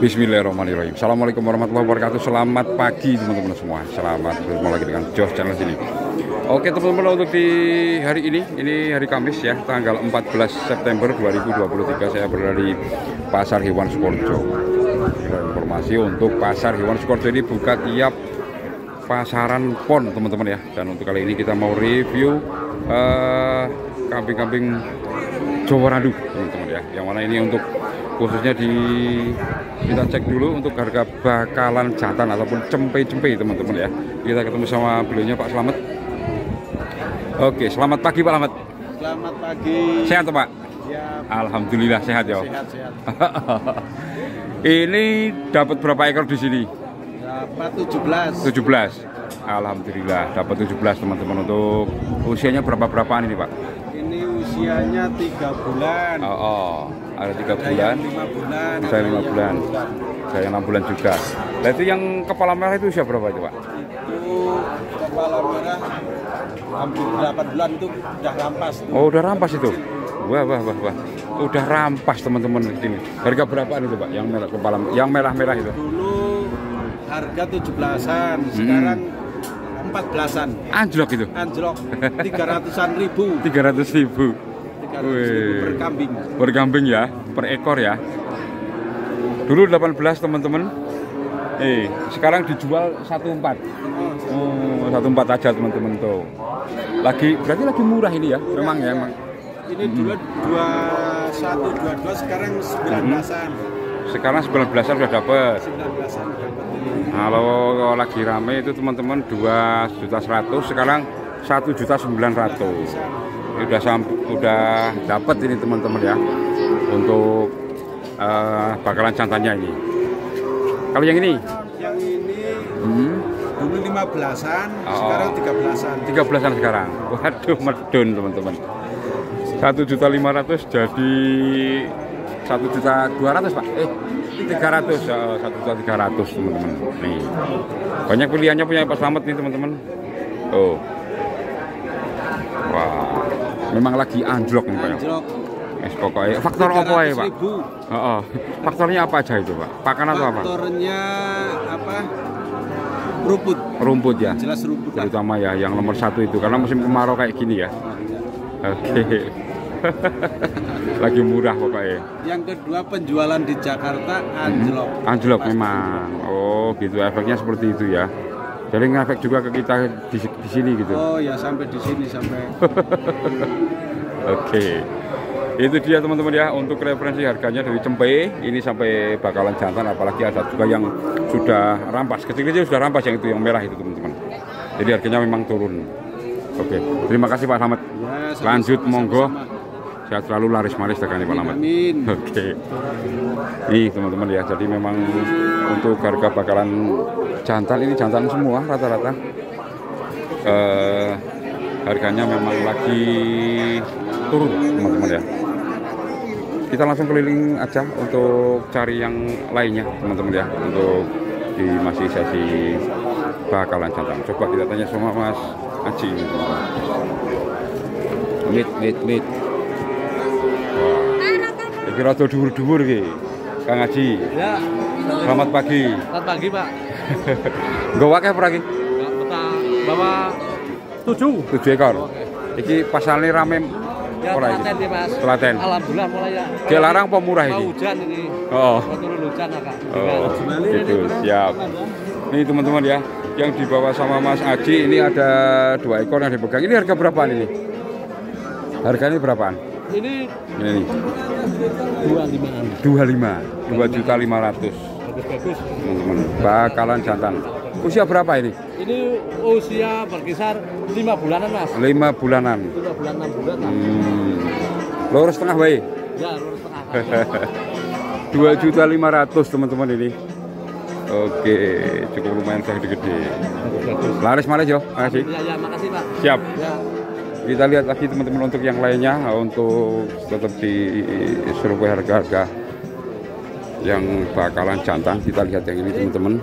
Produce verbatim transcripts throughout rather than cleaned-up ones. Bismillahirrahmanirrahim. Assalamualaikum warahmatullahi wabarakatuh. Selamat pagi teman-teman semua. Selamat bertemu lagi dengan Jiooss channel sini. Oke teman-teman, untuk di hari ini, ini hari Kamis ya, tanggal empat belas September dua ribu dua puluh tiga, saya berada di Pasar Hewan Sukorejo. Informasi untuk Pasar Hewan Sukorejo ini buka tiap pasaran pon teman-teman ya. Dan untuk kali ini kita mau review kambing-kambing uh, Jawa Randu teman-teman ya. Yang mana ini untuk khususnya di kita cek dulu untuk harga bakalan jantan ataupun cempe-cempe teman-teman ya. Kita ketemu sama beliaunya Pak Slamet. Oke, selamat pagi Pak Slamet. Selamat pagi. Sehat Pak? Siap. Alhamdulillah sehat ya. Sehat, sehat. Ini dapat berapa ekor di sini? Dapat tujuh belas. tujuh belas. Alhamdulillah dapat tujuh belas teman-teman. Untuk usianya berapa-berapaan ini Pak? Ini usianya tiga bulan. Oh, oh. Ada tiga bulan, bisa lima bulan, saya enam bulan juga. Nah itu yang kepala merah itu usia berapa itu Pak? Itu kepala merah hampir delapan bulan itu udah rampas. Tuh. Oh udah rampas itu? Wah wah wah wah, udah rampas teman-teman ini. Harga berapaan itu Pak? Yang merah kepala, yang merah-merah itu? Dulu harga tujuh belasan, sekarang empat belasan. Anjlok itu? Anjlok, tiga ratusan ribu. Tiga ratus ribu. Per kambing. Per kambing ya, per ekor ya. Dulu delapan belas teman-teman. Eh, sekarang dijual satu empat. Oh, satu empat aja teman-teman tuh. Lagi berarti lagi murah ini ya, memang ya. Emang. Ini dulu dua satu dua dua sekarang sembilan belasan. Sekarang sembilan belasan sudah dapat. Sembilan belasan dapat ini. Kalau lagi rame itu teman-teman dua juta seratus, sekarang satu juta sembilan ratus. Udah sampai udah dapat ini teman-teman ya untuk uh, bakalan jantannya ini. Kalau yang ini, yang ini hmm? dulu lima belasan, oh. Sekarang tiga belasan. Tiga belasan sekarang. Waduh medun teman-teman. Satu juta lima ratus jadi satu juta dua ratus pak. Eh tiga ratus satu juta tiga ratus teman-teman. Nih banyak pilihannya punya Pak Slamet nih teman-teman. Oh. Wah. Wow. Memang lagi anjlok nih Pak. Anjlok. Es pokoknya faktor apa ya Pak? Oh, oh. Faktornya apa aja itu Pak? Pakan atau apa? Faktornya apa? Rumput. Rumput ya. Jelas rumput. Terutama ya yang nomor satu itu karena musim kemarau kayak gini ya. Oke. Okay. Lagi murah pokoknya. Yang kedua penjualan di Jakarta anjlok. Hmm. Anjlok pasti memang. Oh gitu efeknya seperti itu ya. Jadi ngefek juga ke kita di, di sini gitu. Oh ya sampai di sini sampai. Oke, itu dia teman-teman ya untuk referensi harganya dari cempe ini sampai bakalan jantan, apalagi ada juga yang sudah rampas, kecil-kecil sudah rampas yang itu yang merah itu teman-teman. Jadi harganya memang turun. Oke, terima kasih Pak Slamet. Ya, lanjut monggo. Sehat selalu laris manis dagangannya Pak Slamet. Oke, nih teman-teman ya. Jadi memang untuk harga bakalan jantan ini jantan semua rata-rata eh, harganya memang lagi turun teman-teman ya. Kita langsung keliling aja untuk cari yang lainnya teman-teman ya, untuk di masih sesi bakalan jantan. Coba kita tanya sama Mas Aji. Mit mit mit. Wah, ini rada dhuwur-dhuwur iki Kang Aji. Ya. Selamat pagi. Selamat pagi Pak. Gowa ke peragi? Bawa tujuh. Tujuh ekor. Iki pasalnya rame. Ya, Klaten ya Mas. Klaten. Alhamdulillah mulai ya. Dilarang apa murah ini? Hujan ini. Oh. Turun hujan Kak. Oh. Gitu. Siap. Nih teman-teman ya, yang dibawa sama Mas Aji ini ada dua ekor yang dipegang. Ini harga berapaan ini? Harganya berapaan? Ini. Ini. Dua lima. Dua lima. Dua juta lima ratus. Bagus. Teman-teman, bakalan jantan. Usia berapa ini? Ini usia berkisar lima bulanan Mas. Lima bulanan. Lima bulan enam bulan. Hmm. Lurus tengah baik. Ya lurus tengah. Dua juta lima ratus teman-teman ini. Oke, cukup lumayan gede-gede. Laris manis yo, makasih. Ya, ya, makasih Pak. Siap. Ya. Kita lihat lagi teman-teman untuk yang lainnya, untuk tetap di survei harga-harga yang bakalan jantan. Kita lihat yang ini teman-teman.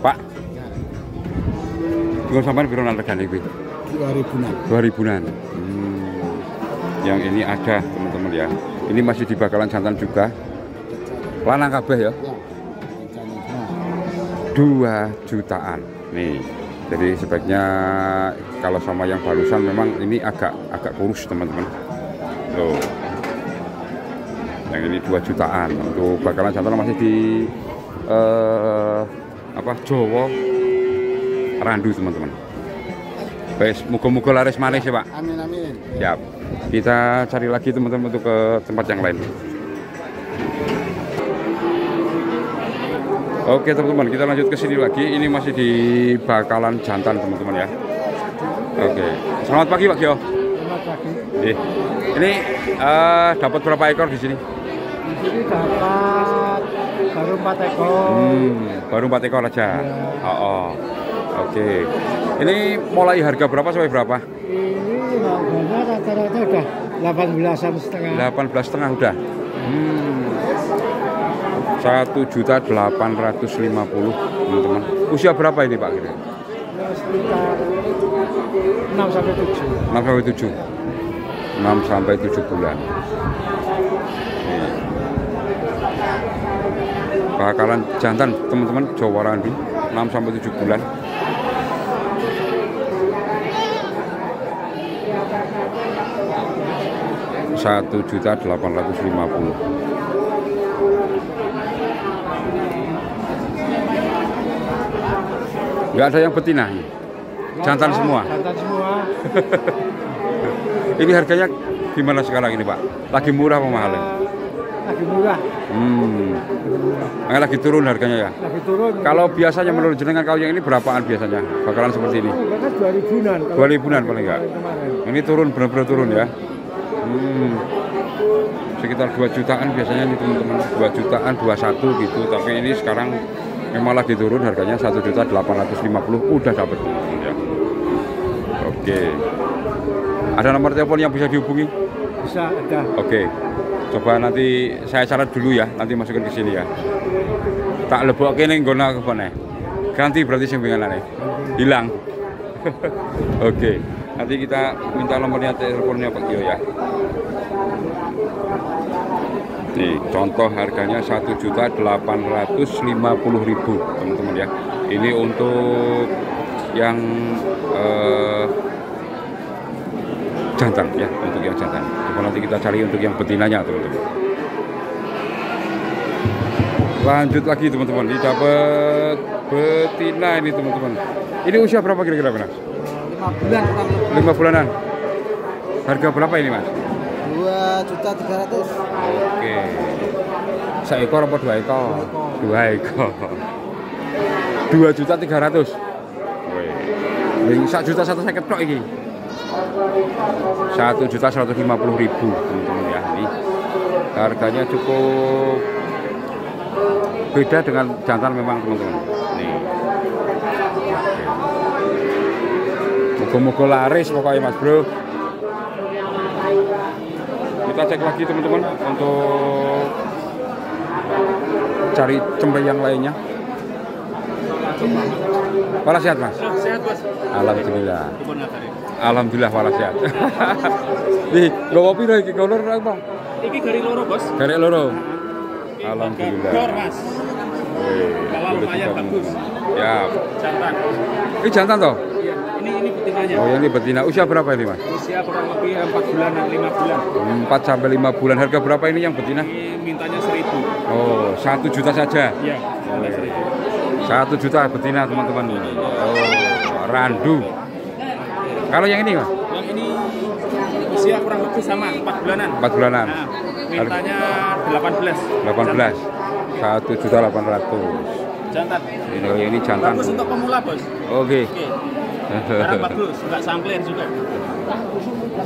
Pak, belum sampai biru nanti gue. Dua ribuan. Dua ribuan. Yang ini ada teman-teman ya. Ini masih di bakalan jantan juga. Lanang kabeh ya? Ya. dua jutaan. Nih. Jadi sebaiknya kalau sama yang barusan memang ini agak agak kurus, teman-teman. Loh. Yang ini dua jutaan. Untuk bakalan jantan masih di eh, apa? Jawa Randu, teman-teman. Wes, muga-muga laris manis ya, Pak. Amin amin. Siap. Kita cari lagi teman-teman untuk ke tempat yang lain. Oke teman-teman, kita lanjut ke sini lagi. Ini masih di bakalan jantan teman-teman ya. Oke, selamat pagi Pak Gio. Selamat pagi. Eh, ini uh, dapat berapa ekor di sini? Di sini dapat baru empat ekor. Hmm, baru empat ekor aja. Ya. Oh, oh. Oke. Ini mulai harga berapa sampai berapa? Ini harganya rata-rata udah delapan belasan setengah. delapan belas setengah udah. Hmm. satu juta delapan ratus lima puluh ribu teman-teman. Usia berapa ini Pak? Sekitar enam sampai tujuh. enam sampai tujuh. enam sampai tujuh bulan. Bakalan jantan teman-teman Jawa Randu enam sampai tujuh bulan. satu juta delapan ratus lima puluh ribu. Enggak ada yang betina, jantan semua. Jantan semua. Ini harganya gimana sekarang ini Pak? Lagi murah apa mahal? Lagi murah. Hmm. Enggak lagi turun harganya ya? Lagi turun. Kalau biasanya menurut jenengan kalau yang ini berapaan biasanya? Bakalan seperti ini? dua ribuan. dua ribuan paling enggak. Ini turun benar-benar turun ya. Hmm. Sekitar dua jutaan biasanya nih teman-teman. dua jutaan dua puluh satu gitu, tapi ini sekarang memang lagi turun harganya satu juta delapan ratus lima puluh ribu udah dapat ya. Oke. Ada nomor telepon yang bisa dihubungi? Bisa, ada. Oke. Coba nanti saya syarat dulu ya, nanti masukin ke sini ya. Tak lebokke ning nggon kebone. Ganti berarti sing pinganane. Hilang. Oke. Nanti kita minta nomornya teleponnya Pak Gio ya. Nih, contoh harganya satu juta delapan ratus lima puluh ribu teman-teman ya. Ini untuk yang eh, jantan ya, untuk yang jantan. Coba nanti kita cari untuk yang betinanya teman-teman. Lanjut lagi teman-teman, ini dapat betina ini teman-teman. Ini usia berapa kira-kira Mas? lima bulan. lima bulanan. Harga berapa ini Mas? dua juta tiga ratus ribu. Oke. Seekor apa dua ekor? Dua ekor. dua juta tiga ratus ribu. Wih. satu juta seratus ribu tok iki. satu juta seratus lima puluh ribu teman-teman ya. Ini harganya cukup beda dengan jantan memang teman-teman. Nih. Moga-moga laris pokoknya Mas Bro. Kita cek lagi teman-teman untuk cari cempe yang lainnya. Wala sehat Mas? Sehat Mas. Alhamdulillah. Alhamdulillah wala sehat. Nih, gowo piro iki kolor apa? Iki dari loro, Bos. Dari loro. Alhamdulillah. Kolor Mas. Kalau lumayan bagus. Ya. Jantan. Ini jantan toh? Iya. Ini ini betinanya. Oh, ini betina. Usia berapa ini Mas? Usia kurang lebih empat bulanan lima bulan. empat sampai lima bulan. Harga berapa ini yang betina? Ini mintanya seribu. Oh, satu juta saja. Iya, satu juta betina teman-teman ini. Oh, Randu. Kalau yang ini Mas? Yang ini usia kurang lebih sama empat bulanan. empat bulanan. Nah, mintanya delapan belas. delapan belas. satu juta delapan ratus ribu. Jantan. Ini, oh, ini jantan. Bagus untuk pemula, Bos. Oke. Okay. Okay. Bagus, enggak sampler juga.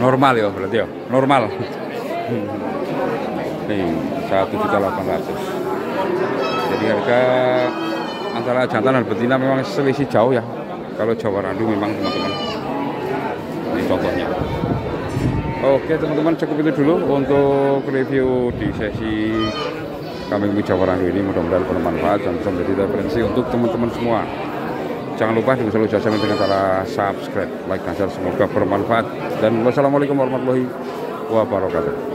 Normal ya berarti ya. Normal. Nih, satu juta delapan ratus ribu. Jadi harga antara jantan dan betina memang selisih jauh ya. Kalau Jawa Randu memang teman-teman. Ini contohnya. Oke, teman-teman, cukup itu dulu untuk review di sesi kambing Jawa Randu ini. Mudah-mudahan bermanfaat dan bisa menjadi referensi untuk teman-teman semua. Jangan lupa di selalu jasa dengan cara subscribe, like, dan share. Semoga bermanfaat. Dan wassalamualaikum warahmatullahi wabarakatuh.